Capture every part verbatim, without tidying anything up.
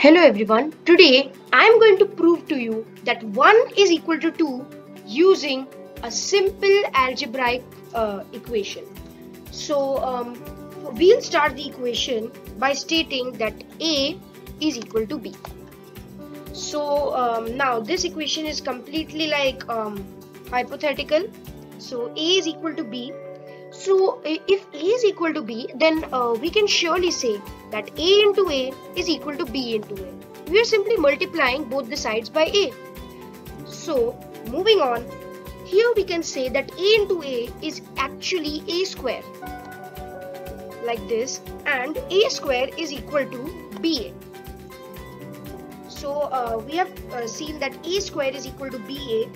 Hello everyone, today I am going to prove to you that one is equal to two using a simple algebraic uh, equation. So um, we'll start the equation by stating that A is equal to B. So um, now this equation is completely like um, hypothetical. So A is equal to B. So if A is equal to B, then uh, we can surely say that A into A is equal to B into A. We are simply multiplying both the sides by A. So moving on, here we can say that A into A is actually A square, like this, and A square is equal to B A. So uh, we have uh, seen that A square is equal to B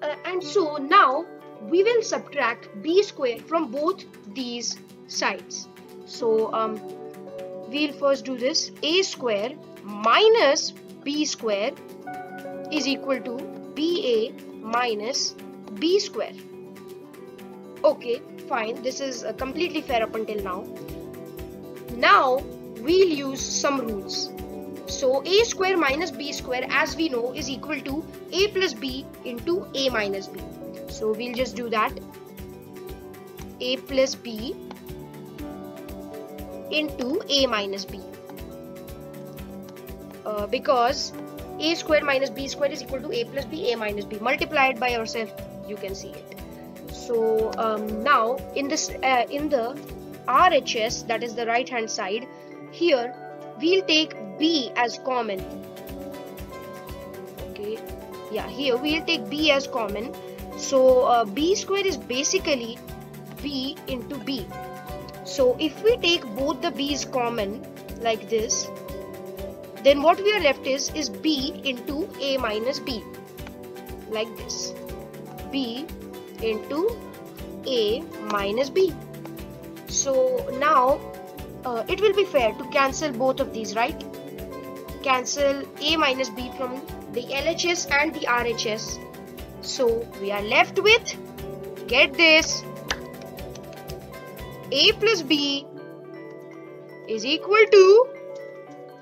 A, uh, and so now we will subtract B square from both these sides. So um, we'll first do this. A square minus B square is equal to B A minus B square. Okay, fine. This is uh, completely fair up until now. Now we'll use some rules. So A square minus B square, as we know, is equal to A plus B into A minus B. So we'll just do that. A plus B into A minus B. Uh, because A square minus B square is equal to A plus B, A minus B. Multiply it by yourself, you can see it. So um, now in this uh, in the R H S, that is the right hand side, here we'll take B as common. Okay, yeah, here we'll take B as common. So uh, B square is basically B into B. So if we take both the B's common like this, then what we are left is is B into A minus B, like this. B into A minus B. So now uh, it will be fair to cancel both of these, right? Cancel A minus B from the L H S and the R H S. So we are left with, get this, A plus B is equal to,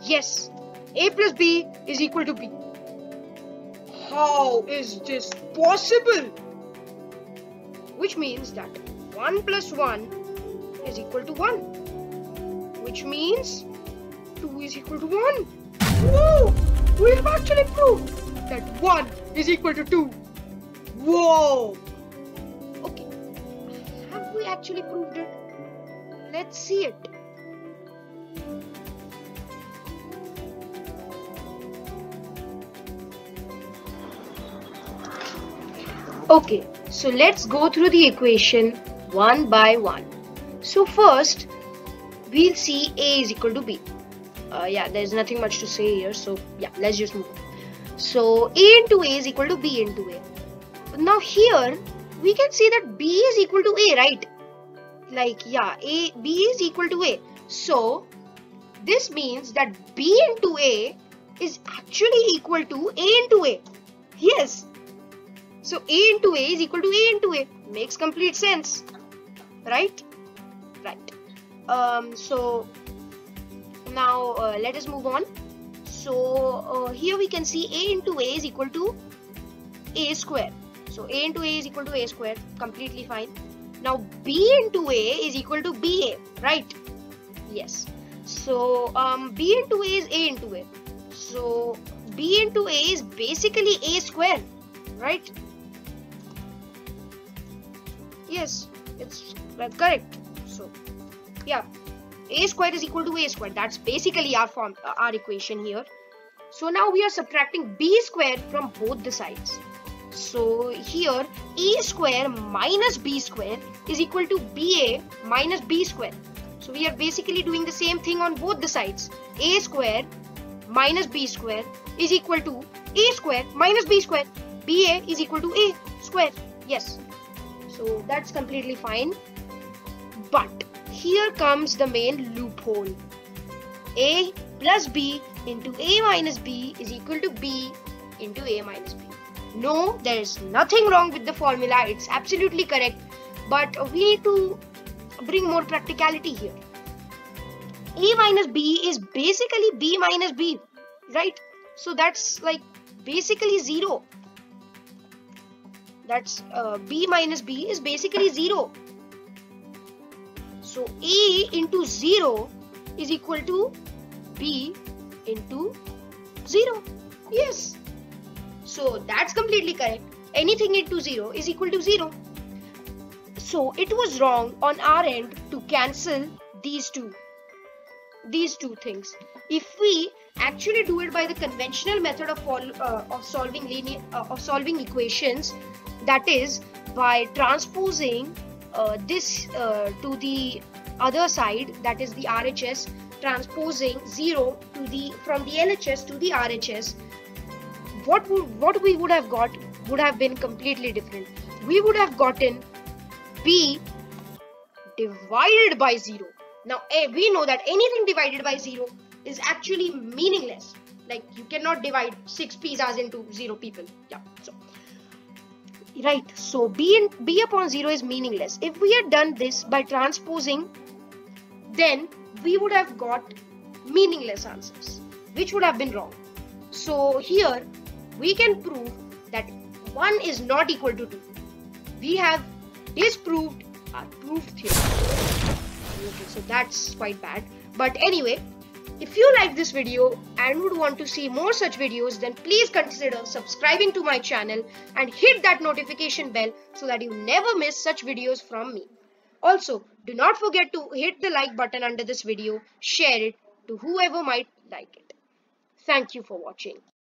yes, A plus B is equal to B. How is this possible? Which means that one plus one is equal to one. Which means two is equal to one. Whoa! We have actually proved that one is equal to two. Whoa! Okay, have we actually proved it? Let's see it. Okay, so let's go through the equation one by one. So first, we'll see A is equal to B. Uh, yeah, there's nothing much to say here, so yeah, let's just move on. So A into A is equal to B into A. Now here we can see that B is equal to A, right? Like, yeah, A, B is equal to A. So this means that B into A is actually equal to A into A. Yes. So A into A is equal to A into A. Makes complete sense, right? Right. Um, so now uh, let us move on. So uh, here we can see A into A is equal to A square. So A into A is equal to A square, completely fine. Now B into A is equal to B A, right? Yes. So um, B into A is A into A. So B into A is basically A square, right? Yes, it's correct. So yeah, A square is equal to A square. That's basically our form, uh, our equation here. So now we are subtracting B square from both the sides. So here A square minus B square is equal to B A minus B square. So we are basically doing the same thing on both the sides. A square minus B square is equal to A square minus B square. B A is equal to A square. Yes. So that's completely fine. But here comes the main loophole. A plus B into A minus B is equal to B into A minus B. No, there is nothing wrong with the formula, it's absolutely correct, but we need to bring more practicality here. A minus B is basically B minus B, right? So that's like basically zero. That's uh, B minus B is basically zero. So A into zero is equal to B into zero. Yes. So that's completely correct. Anything into zero is equal to zero. So it was wrong on our end to cancel these two, these two things. If we actually do it by the conventional method of uh, of solving linear uh, of solving equations, that is by transposing uh, this uh, to the other side, that is the R H S, transposing zero to the from the L H S to the R H S, what would, what we would have got would have been completely different. We would have gotten B divided by zero. Now we know that anything divided by zero is actually meaningless. Like you cannot divide six pizzas into zero people. Yeah. So right. So B in, B upon zero is meaningless. If we had done this by transposing, then we would have got meaningless answers, which would have been wrong. So here we can prove that one is not equal to two. We have disproved our proof theorem. Okay, so that's quite bad. But anyway, if you like this video and would want to see more such videos, then please consider subscribing to my channel and hit that notification bell so that you never miss such videos from me. Also, do not forget to hit the like button under this video, share it to whoever might like it. Thank you for watching.